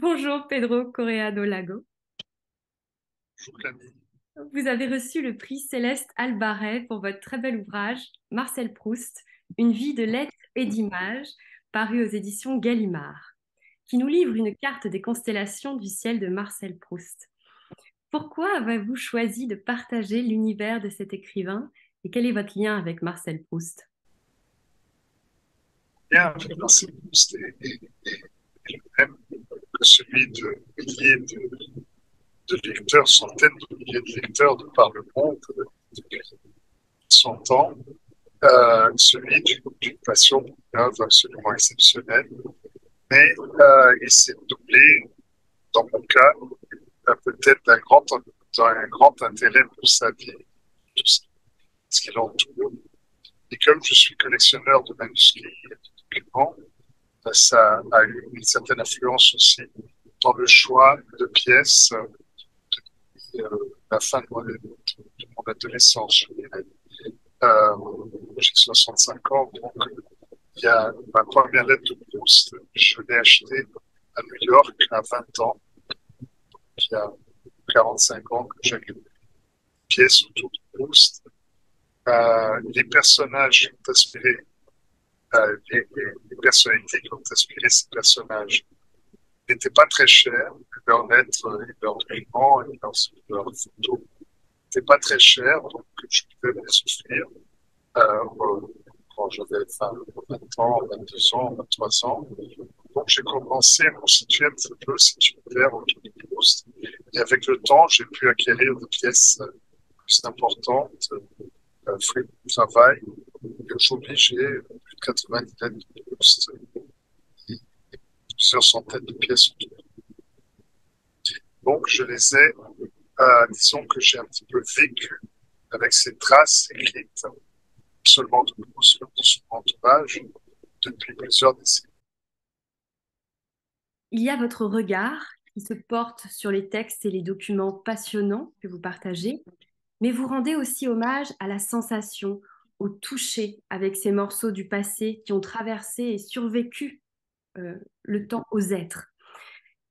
Bonjour Pedro Corrêa do Lago. Bonjour Camille. Vous avez reçu le prix Céleste Albarret pour votre très bel ouvrage Marcel Proust, une vie de lettres et d'images, paru aux éditions Gallimard, qui nous livre une carte des constellations du ciel de Marcel Proust. Pourquoi avez-vous choisi de partager l'univers de cet écrivain et quel est votre lien avec Marcel Proust? Marcel Proust est le même que celui de milliers de lecteurs, centaines de milliers de lecteurs de par le monde depuis 100 ans, celui d'une passion pour l'œuvre absolument exceptionnelle, mais il s'est doublé, dans mon cas, peut-être d'un grand intérêt pour sa vie, tout ce qui l'entoure. Et comme je suis collectionneur de manuscrits et de documents, ça a eu une certaine influence aussi dans le choix de pièces depuis la fin de mon adolescence. J'ai 65 ans, donc il y a ma première lettre de Proust, je l'ai achetée à New York à 20 ans, donc il y a 45 ans que j'ai une pièce autour de Proust. Les personnages ont inspiré les personnalités qui ont inspiré ces personnages n'étaient pas très chères, leurs lettres et leurs documents et leurs photos n'étaient pas très chères, donc je pouvais les souffrir quand j'avais 20 ans, 22 ans, 23 ans. Donc j'ai commencé à constituer un petit peu cet univers autour du Proust. Et avec le temps, j'ai pu acquérir des pièces plus importantes, fruits de travail. Aujourd'hui, j'ai plus de 90 lettres de Proust et plusieurs centaines de pièces. Donc, je les ai, disons que j'ai un petit peu vécu avec ces traces écrites, seulement de Proust, de son entourage, depuis plusieurs décennies. Il y a votre regard qui se porte sur les textes et les documents passionnants que vous partagez, mais vous rendez aussi hommage à la sensation, au toucher avec ces morceaux du passé qui ont traversé et survécu le temps aux êtres.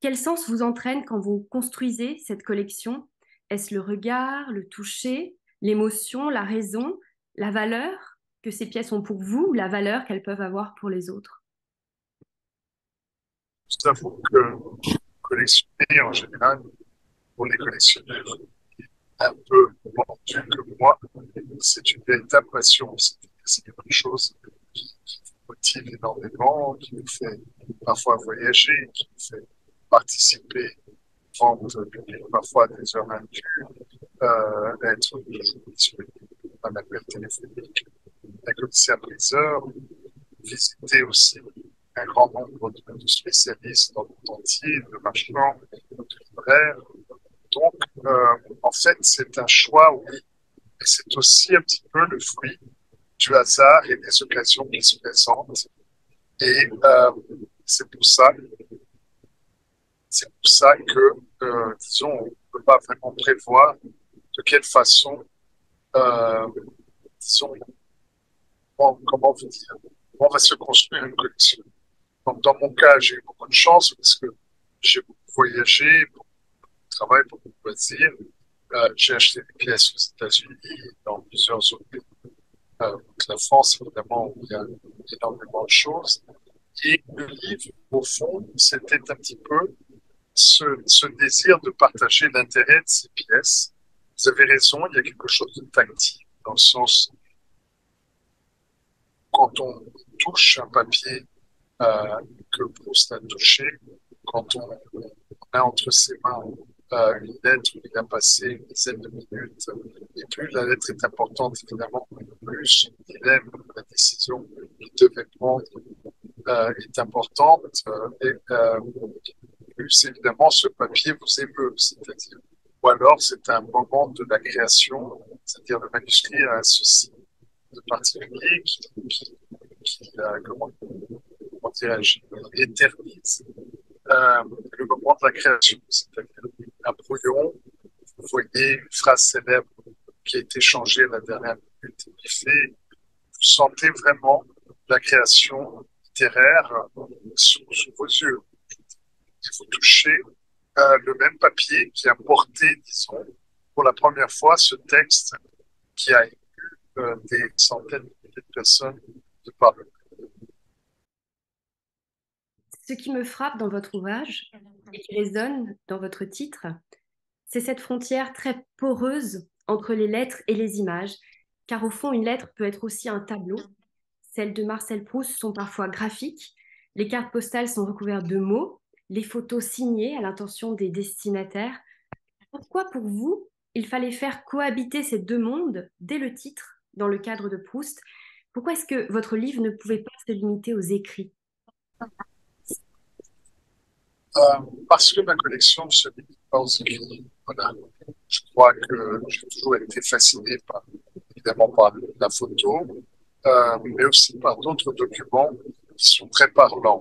Quel sens vous entraîne quand vous construisez cette collection? Est-ce le regard, le toucher, l'émotion, la raison, la valeur que ces pièces ont pour vous ou la valeur qu'elles peuvent avoir pour les autres? Nous avons que collectionner en général pour les collectionneurs un peu pendu que moi, c'est une véritable passion, c'est quelque chose qui vous motive énormément, qui vous fait parfois voyager, qui vous fait participer, prendre parfois des heures indues, être disponible à un appel téléphonique, un commissaire-priseur, visiter aussi un grand nombre de spécialistes dans le monde entier, de marchands, de libraires. Donc, en fait, c'est un choix, oui, mais c'est aussi un petit peu le fruit du hasard et des occasions qui se présentent. Et c'est pour ça que, disons, on ne peut pas vraiment prévoir de quelle façon, disons, comment va se construire une collection. Donc, dans mon cas, j'ai eu beaucoup de chance parce que j'ai beaucoup voyagé, travail pour mon loisir. J'ai acheté des pièces aux États-Unis et dans plusieurs autres pays. La France, évidemment, il y a énormément de choses. Et le livre, au fond, c'était un petit peu ce désir de partager l'intérêt de ces pièces. Vous avez raison, il y a quelque chose de tactile, dans le sens quand on touche un papier que Proust a touché, quand on a entre ses mains une lettre où il a passé une dizaine de minutes, et plus la lettre est importante, évidemment, plus le dilemme, la décision qu'il devait prendre est importante, et plus évidemment ce papier vous émeut, c'est-à-dire, ou alors c'est un moment de la création, c'est-à-dire le manuscrit a ceci de particulier qui éternise le moment de la création, c'est-à-dire un brouillon, vous voyez une phrase célèbre qui a été changée à la dernière minute, et vous sentez vraiment la création littéraire sous vos yeux. il faut toucher le même papier qui a porté, disons, pour la première fois ce texte qui a ému des centaines de personnes de par le monde. Ce qui me frappe dans votre ouvrage et qui résonne dans votre titre, c'est cette frontière très poreuse entre les lettres et les images, car au fond, une lettre peut être aussi un tableau. Celles de Marcel Proust sont parfois graphiques, les cartes postales sont recouvertes de mots, les photos signées à l'intention des destinataires. Pourquoi, pour vous, il fallait faire cohabiter ces deux mondes dès le titre, dans le cadre de Proust? Pourquoi est-ce que votre livre ne pouvait pas se limiter aux écrits? Parce que ma collection ne se limite pas aux écrits. Voilà. Je crois que j'ai toujours été fasciné par, évidemment, par la photo, mais aussi par d'autres documents qui sont très parlants.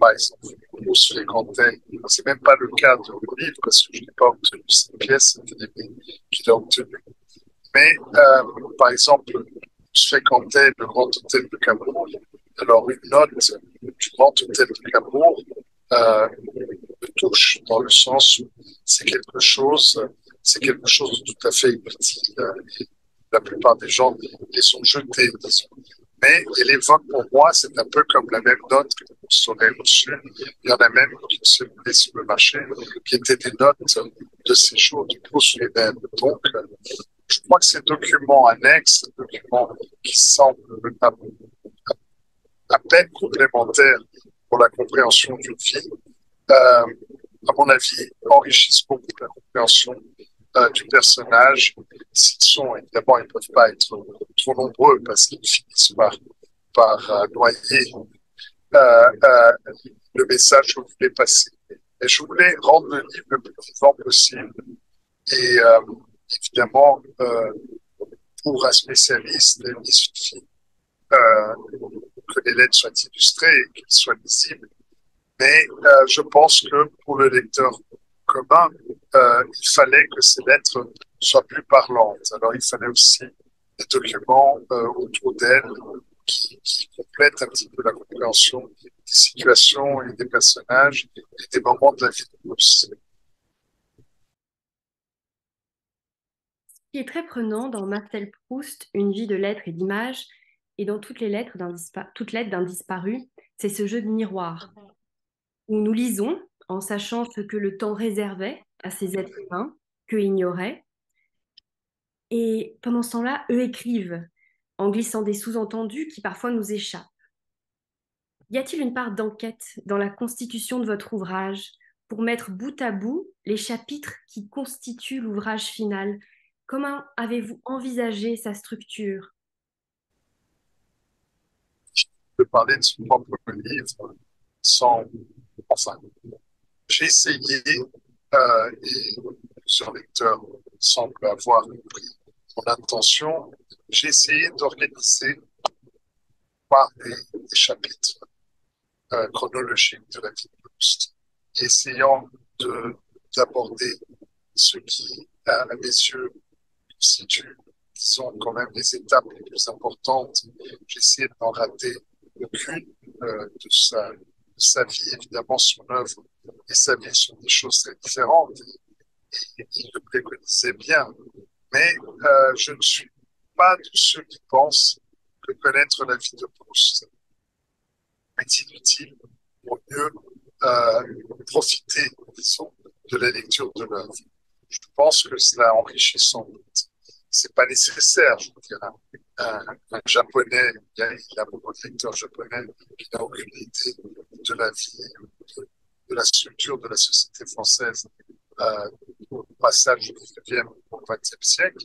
Par exemple, on se fréquentait, c'est même pas le cas de mon livre, parce que je n'ai pas obtenu cette pièce, c'était lui qui l'a obtenue. Mais, par exemple, on se fréquentait le Grand Hôtel de Cabourg. Alors, une note du Grand Hôtel de Cabourg me touche dans le sens où c'est quelque chose de tout à fait inutile. La plupart des gens les ont jetés, disons. Mais elle évoque pour moi, c'est un peu comme la même note que vous aurez reçue. Il y en a même qui se mettaient sur le marché, qui étaient des notes de séjour du Proust lui-même. Donc, je crois que ces documents annexes, ces documents qui semblent à peine complémentaires pour la compréhension d'une vie, à mon avis, enrichissent beaucoup la compréhension du personnage. S'ils sont, évidemment, ils ne peuvent pas être trop nombreux parce qu'ils finissent par noyer le message que je voulais passer. Et je voulais rendre le livre le plus vivant possible. Et évidemment, pour un spécialiste, il suffit que les lettres soient illustrées et qu'elles soient lisibles. Mais je pense que pour le lecteur commun, il fallait que ces lettres soient plus parlantes. Alors, il fallait aussi des documents autour d'elles qui complètent un petit peu la compréhension des situations et des personnages et des moments de la vie de Proust. Ce qui est très prenant dans Marcel Proust, une vie de lettres et d'images, et dans toutes les lettres d'un disparu, c'est ce jeu de miroir où nous lisons en sachant ce que le temps réservait à ces êtres humains, qu'eux ignoraient. Et pendant ce temps-là, eux écrivent, en glissant des sous-entendus qui parfois nous échappent. Y a-t-il une part d'enquête dans la constitution de votre ouvrage pour mettre bout à bout les chapitres qui constituent l'ouvrage final? Comment avez-vous envisagé sa structure? Je peux parler de son propre livre sans... Enfin, j'ai essayé, et plusieurs lecteurs semblent avoir compris mon intention, j'ai essayé d'organiser par des chapitres chronologiques de la vie de Proust, essayant d'aborder ce qui, à mes yeux, constitue, disons, quand même les étapes les plus importantes. J'ai essayé de n'en rater aucune de sa vie, évidemment, son œuvre et sa vie sont des choses très différentes. Et il le préconisait bien. Mais je ne suis pas de ceux qui pensent que connaître la vie de Proust est inutile pour mieux profiter, disons, de la lecture de l'œuvre. Je pense que cela enrichit sans doute. C'est pas nécessaire, je veux dire. Un japonais, il y a beaucoup de lecteurs japonais qui n'ont aucune idée de la vie, de la structure de la société française au passage du 19e au 20e siècle,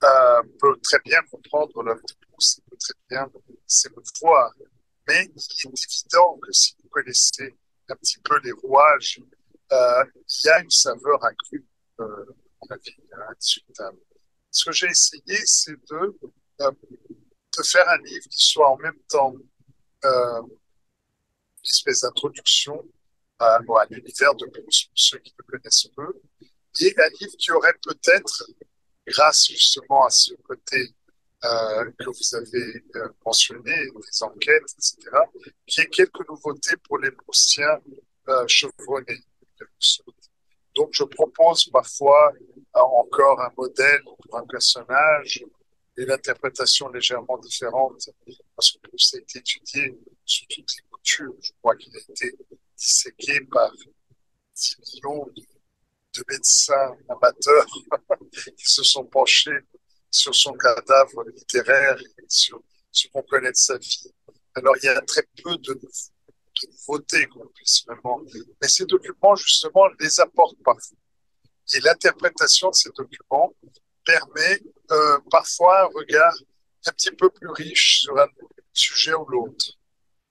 peut très bien comprendre l'œuvre de Proust, peut très bien s'émouvoir. Mais il est évident que si vous connaissez un petit peu les rouages, il y a une saveur accrue à la vie, indiscutable. Ce que j'ai essayé, c'est de faire un livre qui soit en même temps une espèce d'introduction à l'univers de Proust, pour ceux qui le connaissent peu, et un livre qui aurait peut-être, grâce justement à ce côté que vous avez mentionné, des enquêtes, etc., qu'il y ait quelques nouveautés pour les Proustiens chevronnés. Donc, je propose parfois encore un modèle pour un personnage et l'interprétation légèrement différente, parce que Proust a été étudié sous toutes les coutures. Je crois qu'il a été disséqué par 10 millions de médecins amateurs qui se sont penchés sur son cadavre littéraire et sur ce qu'on connaît de sa vie. Alors, il y a très peu de nouveautés qu'on puisse vraiment... Mais ces documents, justement, les apportent parfois. Et l'interprétation de ces documents permet parfois un regard un petit peu plus riche sur un sujet ou l'autre.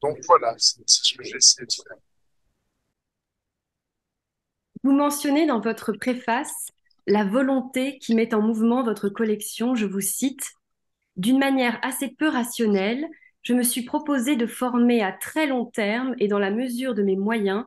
Donc voilà, c'est ce que j'ai essayé de faire. Vous mentionnez dans votre préface la volonté qui met en mouvement votre collection, je vous cite, « D'une manière assez peu rationnelle, je me suis proposé de former à très long terme et dans la mesure de mes moyens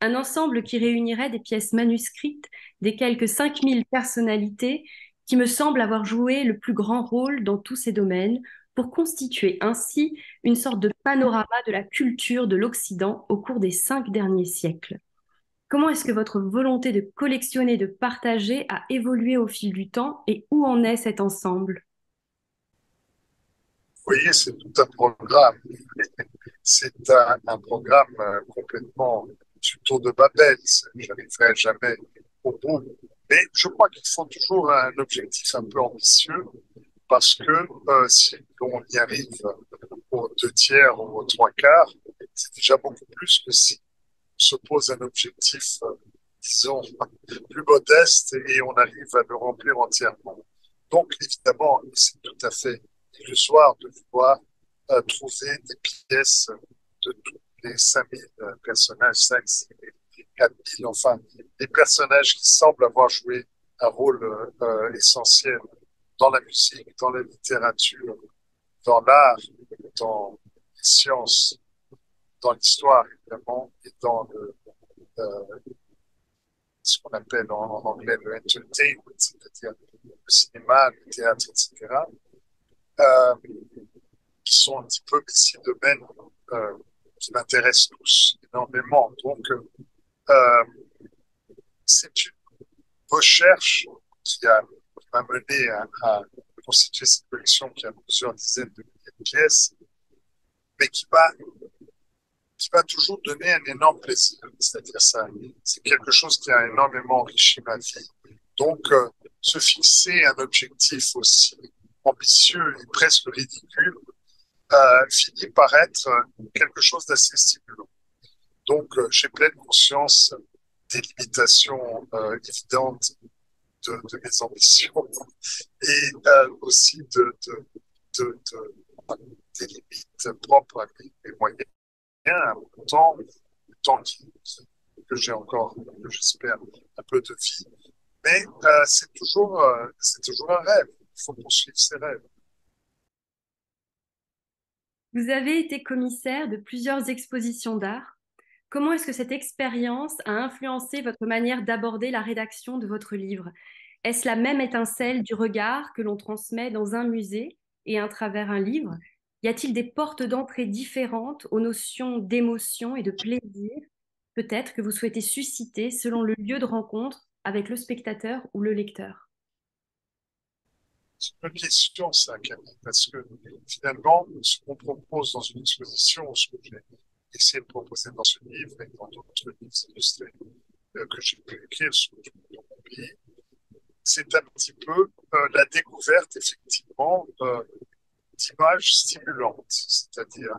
un ensemble qui réunirait des pièces manuscrites des quelques 5000 personnalités qui me semblent avoir joué le plus grand rôle dans tous ces domaines pour constituer ainsi une sorte de panorama de la culture de l'Occident au cours des 5 derniers siècles. Comment est-ce que votre volonté de collectionner, de partager a évolué au fil du temps et où en est cet ensemble ? Vous voyez, c'est tout un programme. C'est un programme complètement du tour de Babel. Je n'arriverai jamais au bout. Mais je crois qu'il faut toujours un objectif un peu ambitieux parce que si on y arrive aux 2/3 ou aux 3/4, c'est déjà beaucoup plus que si on se pose un objectif, disons, plus modeste et on arrive à le remplir entièrement. Donc, évidemment, c'est tout à fait illusoire de pouvoir trouver des pièces de tous les 5000 personnages, 4000, enfin, des personnages qui semblent avoir joué un rôle essentiel dans la musique, dans la littérature, dans l'art, dans les sciences, dans l'histoire, évidemment, et dans ce qu'on appelle en anglais le entertainment, c'est-à-dire le cinéma, le théâtre, etc., qui sont un petit peu ici de domaines qui m'intéressent tous énormément. Donc, c'est une recherche qui m'a mené à constituer cette collection qui a plusieurs dizaines de milliers de pièces, mais qui m'a toujours donné un énorme plaisir. C'est-à-dire ça, c'est quelque chose qui a énormément enrichi ma vie. Donc, se fixer un objectif aussi ambitieux et presque ridicule, finit par être quelque chose d'assez stimulant. Donc, j'ai pleine conscience des limitations évidentes de mes ambitions et aussi des limites propres à mes moyens, à mon temps, le temps que j'ai encore, que j'espère, un peu de vie. Mais c'est toujours un rêve. Il faut poursuivre ses rêves. Vous avez été commissaire de plusieurs expositions d'art. Comment est-ce que cette expérience a influencé votre manière d'aborder la rédaction de votre livre? Est-ce la même étincelle du regard que l'on transmet dans un musée et à travers un livre? Y a-t-il des portes d'entrée différentes aux notions d'émotion et de plaisir, peut-être, que vous souhaitez susciter selon le lieu de rencontre avec le spectateur ou le lecteur? C'est une question, ça, Camille, parce que finalement, ce qu'on propose dans une exposition, ce que j'ai essayé de proposer dans ce livre et dans d'autres livres illustrés que j'ai pu écrire sur mon pays, c'est un petit peu la découverte, effectivement, d'images stimulantes. C'est-à-dire,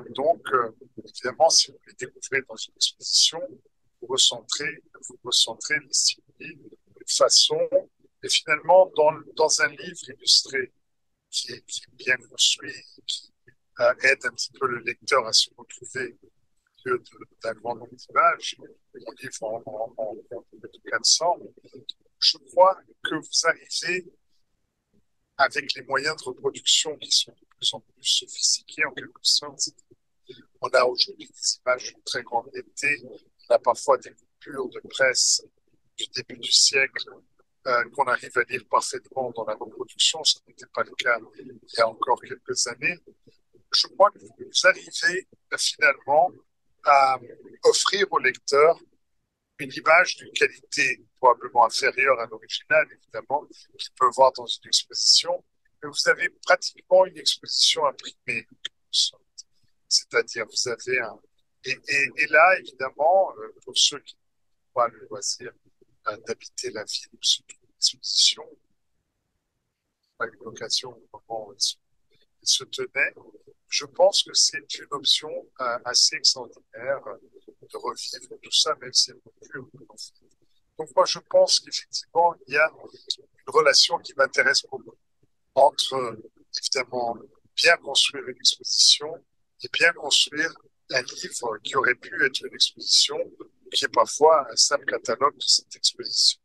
évidemment, si vous les découvrez dans une exposition, vous recentrez les stimuli de façon... Et finalement, dans un livre illustré qui est bien construit, qui aide un petit peu le lecteur à se retrouver au lieu d'un grand nombre d'images, mon livre en 400, je crois que vous arrivez, avec les moyens de reproduction qui sont de plus en plus sophistiqués en quelque sorte, on a aujourd'hui des images de très grande qualité, on a parfois des coupures de presse du début du siècle, qu'on arrive à lire parfaitement dans la reproduction, ce n'était pas le cas il y a encore quelques années. Je crois que vous arrivez finalement à offrir au lecteur une image d'une qualité probablement inférieure à l'original, évidemment, qu'il peut voir dans une exposition, mais vous avez pratiquement une exposition imprimée, c'est-à-dire vous avez un... Et là, évidemment, pour ceux qui n'ont pas le loisir d'habiter la ville où se trouve l'exposition, à une location au moment où il se tenait, je pense que c'est une option assez extraordinaire de revivre tout ça, même si elle n'est plus. Donc moi, je pense qu'effectivement, il y a une relation qui m'intéresse beaucoup entre, évidemment, bien construire une exposition et bien construire un livre qui aurait pu être une exposition, qui est parfois un simple catalogue de cette exposition.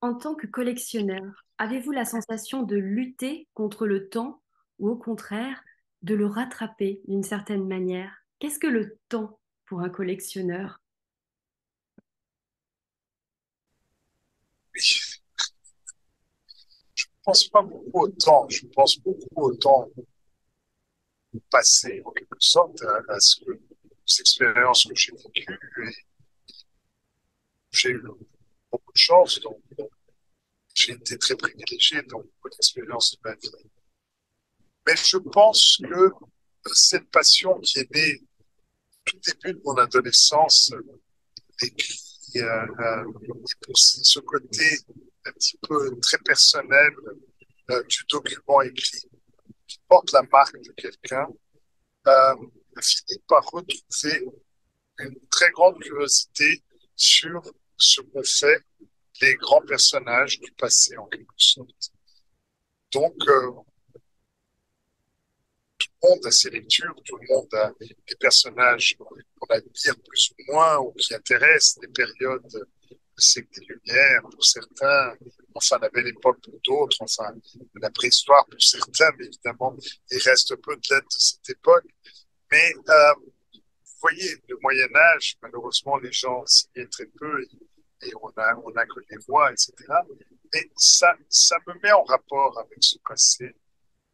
En tant que collectionneur, avez-vous la sensation de lutter contre le temps ou au contraire de le rattraper d'une certaine manière? Qu'est-ce que le temps pour un collectionneur? Oui. Je ne pense pas beaucoup au temps, je pense beaucoup au temps passé, en quelque sorte, à ce que, aux expériences que j'ai vécues. J'ai eu beaucoup de chance, donc j'ai été très privilégié dans beaucoup d'expériences de ma vie. Mais je pense que cette passion qui est née tout début de mon adolescence, et qui possède ce côté un petit peu très personnel du document écrit, qui porte la marque de quelqu'un, finit par retrouver une très grande curiosité sur ce qu'on fait les grands personnages du passé, en quelque sorte. Donc, tout le monde a ses lectures, tout le monde a des personnages qu'on admire plus ou moins, ou qui intéressent des périodes, c'est des Lumières pour certains, enfin la Belle Époque pour d'autres, enfin la préhistoire pour certains, mais évidemment, il reste peu de lettres de cette époque. Mais, vous voyez, le Moyen-Âge, malheureusement, les gens signaient très peu, et on a que les voix, etc. Et ça me met en rapport avec ce passé.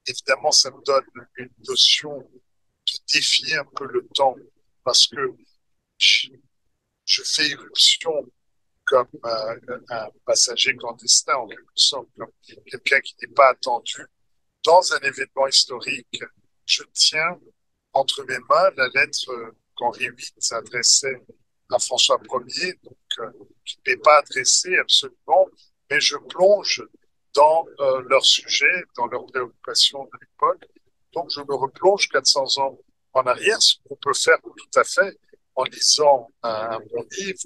Évidemment, ça me donne une notion de défier un peu le temps, parce que je fais irruption comme un passager clandestin, en quelque sorte, comme quelqu'un qui n'est pas attendu. Dans un événement historique, je tiens entre mes mains la lettre qu'Henri VIII s'adressait à François Ier, donc qui n'est pas adressée absolument, mais je plonge dans leur sujet, dans leurs préoccupations de l'époque. Donc je me replonge 400 ans en arrière, ce qu'on peut faire tout à fait en lisant un bon livre.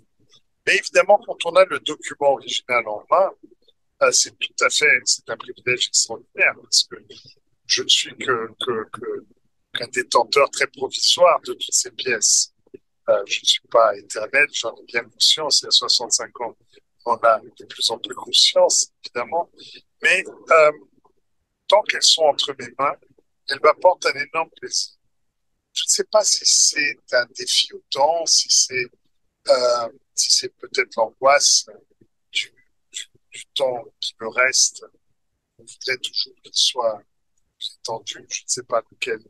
Mais évidemment, quand on a le document original en main, c'est tout à fait, c'est un privilège extraordinaire, parce que je ne suis qu'un détenteur très provisoire de toutes ces pièces. Je ne suis pas éternel, j'en ai bien conscience, il y a 65 ans, on a de plus en plus conscience, évidemment, mais tant qu'elles sont entre mes mains, elles m'apportent un énorme plaisir. Je ne sais pas si c'est un défi au temps, si c'est peut-être l'angoisse du temps qui me reste. On voudrait toujours qu'il soit étendu, je ne sais pas lequel,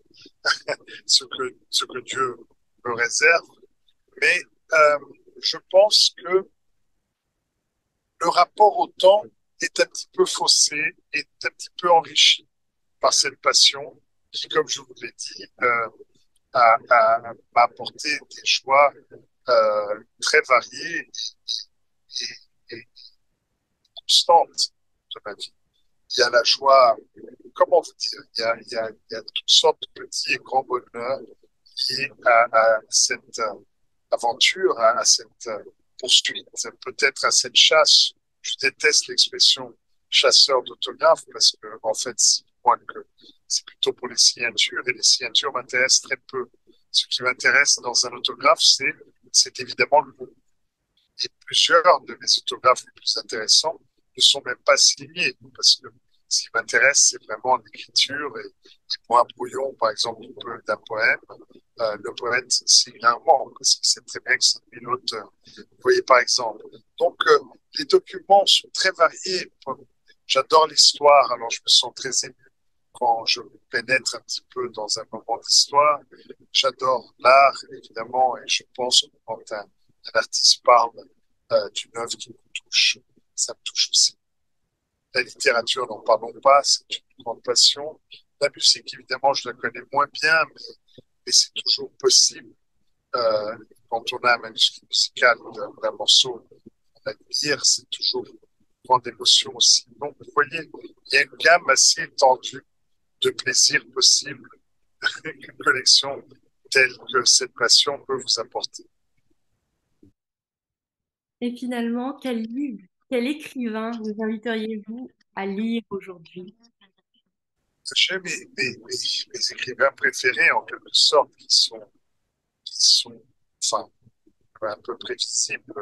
ce que Dieu me réserve. Mais je pense que le rapport au temps est un petit peu faussé, est un petit peu enrichi par cette passion qui, comme je vous l'ai dit, m'a apporté des joies très variées et constantes de ma vie. Il y a la joie, comment vous dire, il y a toutes sortes de petits et grands bonheurs liés à cette aventure, à cette poursuite, peut-être à cette chasse. Je déteste l'expression chasseur d'autographes parce que, en fait, c'est plutôt pour les signatures et les signatures m'intéressent très peu. Ce qui m'intéresse dans un autographe, c'est évidemment le mot. Et plusieurs de mes autographes les plus intéressants ne sont même pas signés parce que ce qui m'intéresse, c'est vraiment l'écriture. Et pour un brouillon, par exemple, d'un poème, le poète signe rarement parce qu'il sait très bien que c'est une auteur. Vous voyez, par exemple. Donc, les documents sont très variés. J'adore l'histoire, alors je me sens très ému quand je pénètre un petit peu dans un moment d'histoire. J'adore l'art, évidemment, et je pense que quand un artiste parle d'une œuvre qui me touche, ça me touche aussi. La littérature, n'en parlons pas, c'est une grande passion. La musique, évidemment, je la connais moins bien, mais c'est toujours possible. Quand on a un manuscrit musical d'un morceau à lire, c'est toujours une grande émotion aussi. Donc, vous voyez, il y a une gamme assez étendue de plaisirs possibles qu'une collection telle que cette passion peut vous apporter. Et finalement, quel livre, quel écrivain vous inviteriez-vous à lire aujourd'hui? J'ai mes écrivains préférés, en quelque sorte, qui sont enfin, un peu prévisibles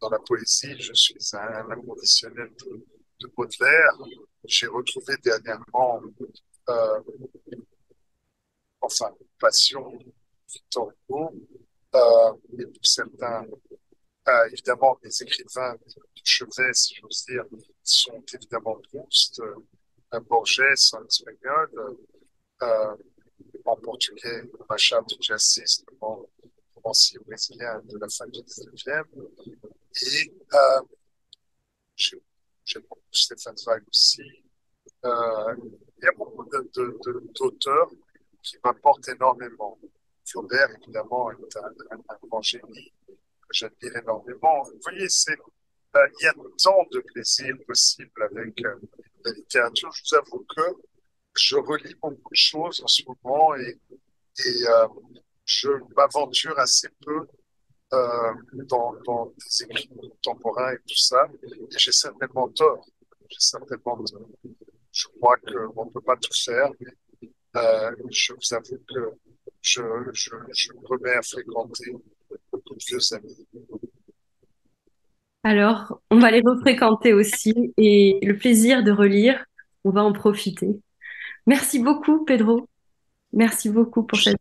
dans la poésie. Je suis un inconditionnel de Baudelaire. J'ai retrouvé dernièrement, une passion Victor Hugo. Et pour certains, évidemment, les écrivains de chevet, si j'ose dire, sont évidemment Proust, Borges en espagnol, en portugais, Macha de Jassis, le romancier brésilien de la fin du 19e. Et j'aime beaucoup Stéphane Zweig aussi. Il y a beaucoup d'auteurs qui m'apportent énormément. Flaubert, évidemment, est un grand génie que j'admire énormément. Vous voyez, il y a tant de plaisirs possibles avec la littérature. Je vous avoue que je relis beaucoup de choses en ce moment et je m'aventure assez peu dans des écrits contemporains et tout ça. Et j'ai certainement tort. Je crois qu'on ne peut pas tout faire. Mais, je vous avoue que je me remets à fréquenter beaucoup de vieux amis. Alors, on va les refréquenter aussi et le plaisir de relire, on va en profiter. Merci beaucoup, Pedro. Merci beaucoup pour cette.